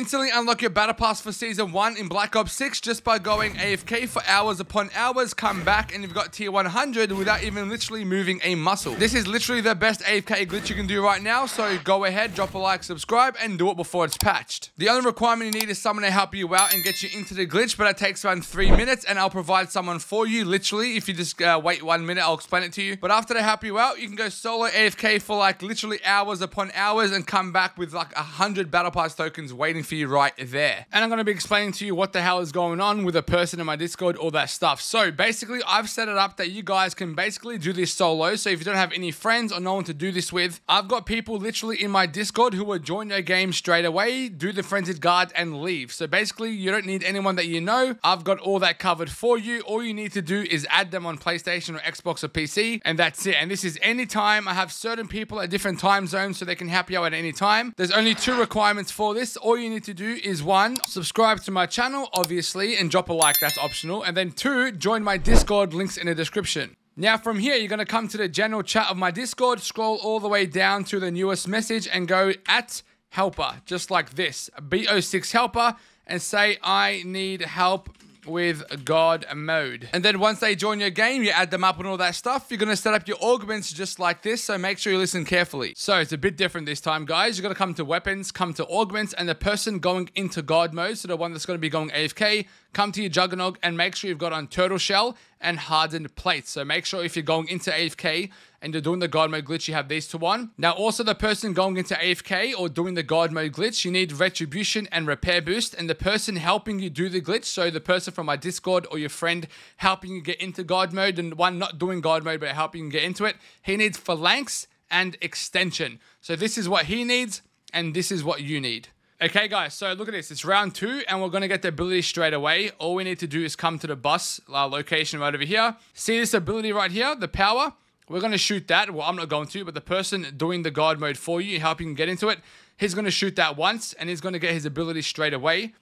Instantly unlock your Battle Pass for Season 1 in Black Ops 6 just by going AFK for hours upon hours, come back, and you've got Tier 100 without even literally moving a muscle. This is literally the best AFK glitch you can do right now, so go ahead, drop a like, subscribe, and do it before it's patched. The only requirement you need is someone to help you out and get you into the glitch, but it takes around 3 minutes, and I'll provide someone for you, literally. If you just wait 1 minute, I'll explain it to you. But after they help you out, you can go solo AFK for like literally hours upon hours and come back with like 100 Battle Pass tokens waiting for you right there. And I'm going to be explaining to you what the hell is going on with a person in my Discord, all that stuff. So basically, I've set it up that you guys can basically do this solo. So if you don't have any friends or no one to do this with, I've got people literally in my Discord who will join your game straight away, do the frenzied guard, and leave. So basically, you don't need anyone that you know. I've got all that covered for you. All you need to do is add them on PlayStation or Xbox or PC, and that's it. And this is any time. I have certain people at different time zones so they can help you out at any time. There's only 2 requirements for this. All you need to do is 1, subscribe to my channel, obviously, and drop a like, that's optional. And then 2, join my Discord, links in the description. Now from here, you're going to come to the general chat of my Discord, scroll all the way down to the newest message and go at helper, just like this, BO6 helper, and say, I need help with God mode. And then once they join your game, you add them up and all that stuff. You're going to set up your augments just like this, so make sure you listen carefully. So it's a bit different this time, guys. You're going to come to weapons, come to augments, and the person going into God mode, so the one that's going to be going AFK, come to your Juggernog and make sure you've got on turtle shell and hardened plates. So make sure if you're going into AFK and you're doing the God mode glitch, you have these 2 on. Now also the person going into AFK or doing the God mode glitch, you need retribution and repair boost, and the person helping you do the glitch, so the person from my Discord or your friend helping you get into God mode, and one not doing God mode but helping you get into it, he needs phalanx and extension. So this is what he needs and this is what you need. Okay, guys, so look at this. It's round 2, and we're going to get the ability straight away. All we need to do is come to the bus location right over here. See this ability right here, the power? We're going to shoot that. Well, I'm not going to, but the person doing the God mode for you, helping you get into it, he's going to shoot that once, and he's going to get his ability straight away.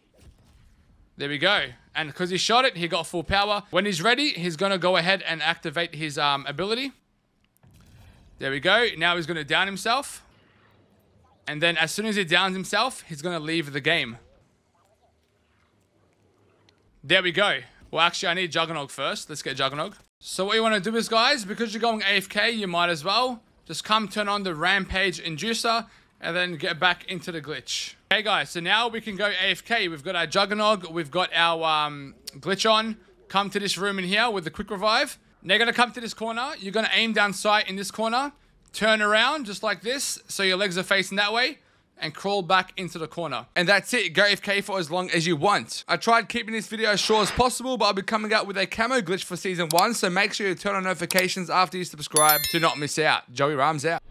There we go. And because he shot it, he got full power. When he's ready, he's going to go ahead and activate his ability. There we go. Now he's going to down himself. And then as soon as he downs himself, he's going to leave the game. There we go. Well, actually, I need Juggernog first. Let's get Juggernog. So what you want to do is, guys, because you're going AFK, you might as well just come turn on the Rampage Inducer and then get back into the glitch. Okay, guys, so now we can go AFK. We've got our Juggernog. We've got our glitch on. Come to this room in here with the quick revive. Now you're going to come to this corner. You're going to aim down sight in this corner. Turn around just like this, so your legs are facing that way, and crawl back into the corner. And that's it. Go AFK for as long as you want. I tried keeping this video as short as possible, but I'll be coming out with a camo glitch for Season 1, so make sure you turn on notifications after you subscribe to not miss out. Joey Rams out.